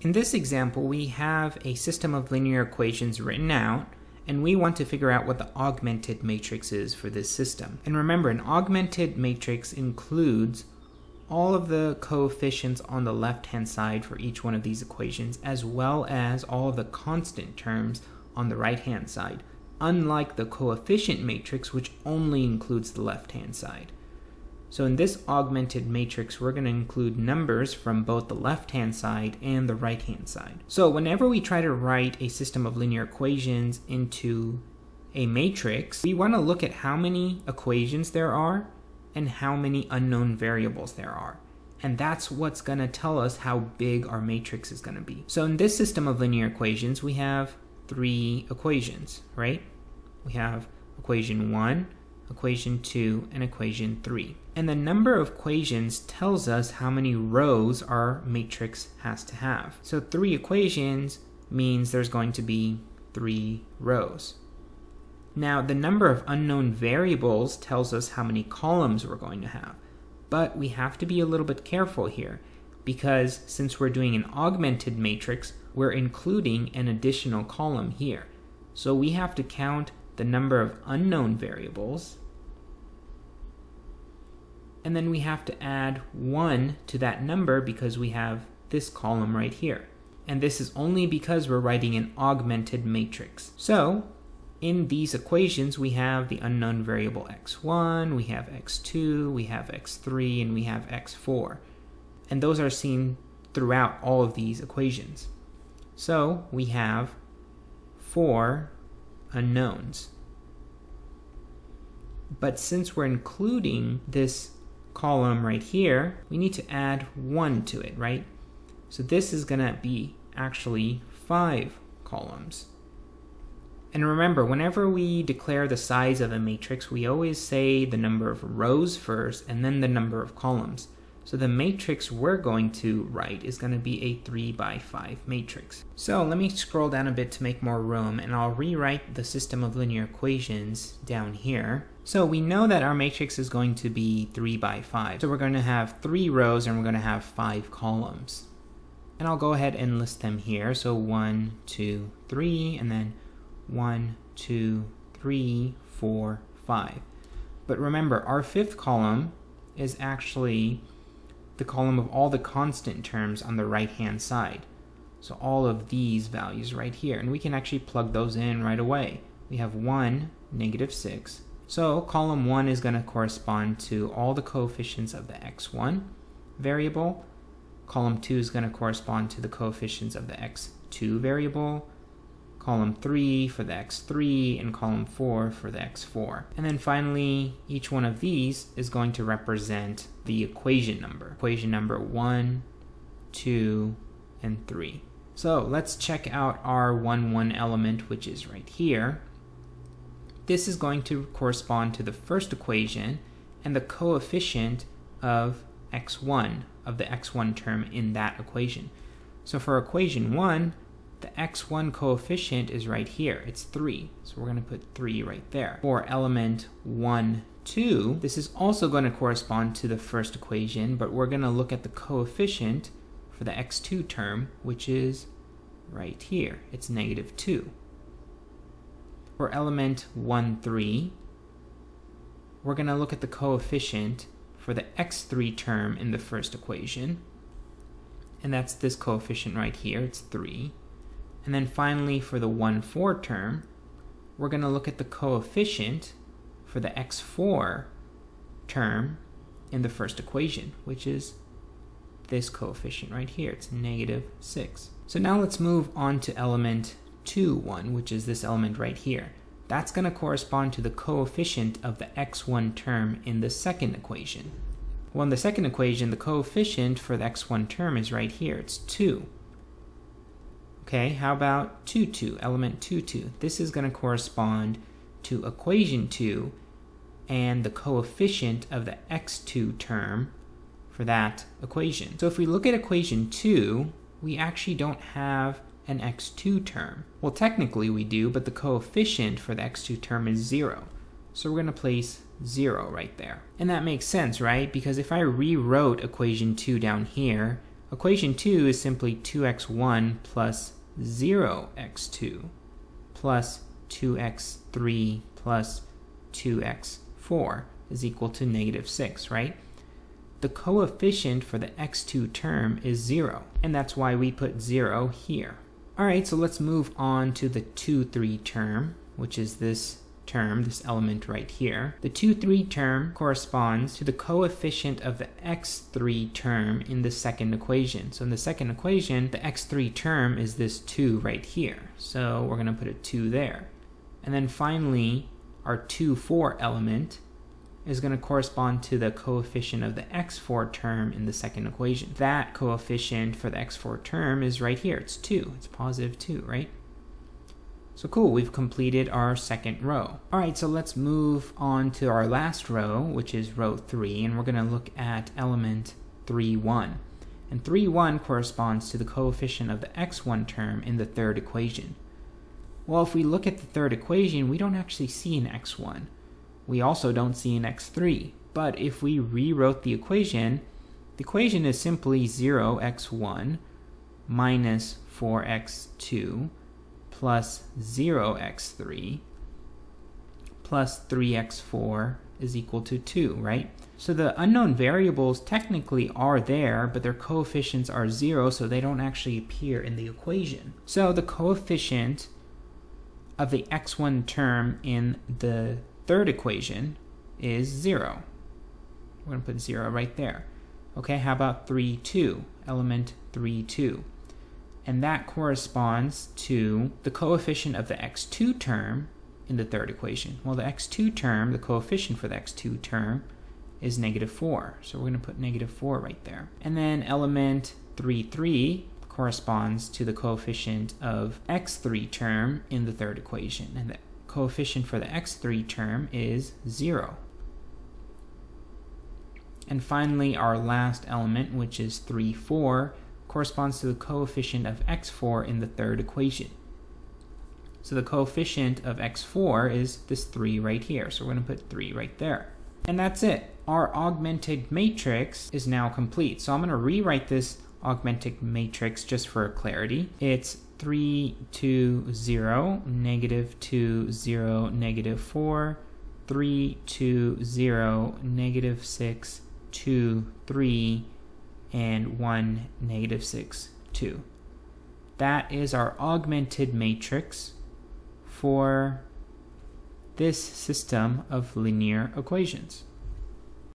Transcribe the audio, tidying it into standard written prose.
In this example, we have a system of linear equations written out, and we want to figure out what the augmented matrix is for this system. And remember, an augmented matrix includes all of the coefficients on the left-hand side for each one of these equations, as well as all of the constant terms on the right-hand side, unlike the coefficient matrix, which only includes the left-hand side. So in this augmented matrix, we're going to include numbers from both the left-hand side and the right-hand side. So whenever we try to write a system of linear equations into a matrix, we want to look at how many equations there are and how many unknown variables there are. And that's what's going to tell us how big our matrix is going to be. So in this system of linear equations, we have three equations, right? We have equation 1, equation 2, and equation 3. And the number of equations tells us how many rows our matrix has to have. So three equations means there's going to be three rows. Now, the number of unknown variables tells us how many columns we're going to have. But we have to be a little bit careful here, because since we're doing an augmented matrix, we're including an additional column here. So we have to count the number of unknown variables, and then we have to add 1 to that number because we have this column right here. And this is only because we're writing an augmented matrix. So in these equations, we have the unknown variable x1, we have x2, we have x3, and we have x4. And those are seen throughout all of these equations. So we have 4 unknowns. But since we're including this column right here, we need to add 1 to it, right? So this is going to be actually 5 columns. And remember, whenever we declare the size of a matrix, we always say the number of rows first and then the number of columns. So the matrix we're going to write is going to be a 3 by 5 matrix. So let me scroll down a bit to make more room, and I'll rewrite the system of linear equations down here. So we know that our matrix is going to be 3 by 5. So we're going to have 3 rows and we're going to have 5 columns. And I'll go ahead and list them here. So 1, 2, 3, and then 1, 2, 3, 4, 5. But remember, our 5th column is actually the column of all the constant terms on the right-hand side. So all of these values right here, and we can actually plug those in right away. We have 1, -6. So column 1 is going to correspond to all the coefficients of the x1 variable. Column 2 is going to correspond to the coefficients of the x2 variable. Column 3 for the x3, and column 4 for the x4. And then finally, each one of these is going to represent the equation number. Equation number 1, 2, and 3. So let's check out our 1, 1 element, which is right here. This is going to correspond to the first equation and the coefficient of x1, of the x1 term in that equation. So for equation 1, the x1 coefficient is right here. It's 3. So we're going to put 3 right there. For element 1, 2, this is also going to correspond to the first equation, but we're going to look at the coefficient for the x2 term, which is right here. It's -2. For element 1, 3, we're going to look at the coefficient for the x3 term in the first equation, and that's this coefficient right here. It's 3. And then finally, for the 1, 4 term, we're going to look at the coefficient for the x4 term in the first equation, which is this coefficient right here. It's -6. So now let's move on to element 2, 1, which is this element right here. That's going to correspond to the coefficient of the x1 term in the second equation. Well, in the second equation, the coefficient for the x1 term is right here. It's 2. Okay, how about 2, 2, element 2, 2? This is going to correspond to equation 2 and the coefficient of the x2 term for that equation. So if we look at equation 2, we actually don't have an x2 term. Well, technically we do, but the coefficient for the x2 term is 0. So we're going to place 0 right there. And that makes sense, right? Because if I rewrote equation 2 down here, Equation 2 is simply 2x1 plus 0x2 plus 2x3 plus 2x4 is equal to -6, right? The coefficient for the x2 term is 0, and that's why we put 0 here. All right, so let's move on to the 2,3 term, which is this term, this element right here. The 2,3 term corresponds to the coefficient of the x3 term in the second equation. So in the second equation, the x3 term is this 2 right here. So we're gonna put a 2 there. And then finally, our 2,4 element is gonna correspond to the coefficient of the x4 term in the second equation. That coefficient for the x4 term is right here, it's 2, it's positive 2, right? So cool, we've completed our second row. All right, so let's move on to our last row, which is row 3, and we're gonna look at element 3,1. And 3,1 corresponds to the coefficient of the x1 term in the third equation. Well, if we look at the third equation, we don't actually see an x1. We also don't see an x3, but if we rewrote the equation is simply 0x1 minus 4x2 plus 0x3 plus 3x4 is equal to 2, right? So the unknown variables technically are there, but their coefficients are 0, so they don't actually appear in the equation. So the coefficient of the x1 term in the third equation is 0. We're gonna put 0 right there. Okay, how about 3,2, element 3,2? And that corresponds to the coefficient of the x2 term in the third equation. Well, the x2 term, the coefficient for the x2 term is -4. So we're gonna put -4 right there. And then element 3,3 corresponds to the coefficient of x3 term in the third equation. And the coefficient for the x3 term is 0. And finally, our last element, which is 3,4, corresponds to the coefficient of x4 in the third equation. So the coefficient of x4 is this 3 right here. So we're going to put 3 right there. And that's it. Our augmented matrix is now complete. So I'm going to rewrite this augmented matrix just for clarity. It's 3, 2, 0, -2, 0, -4, 3, 2, 0, -6, 2, 3, and 1, -6, 2. That is our augmented matrix for this system of linear equations.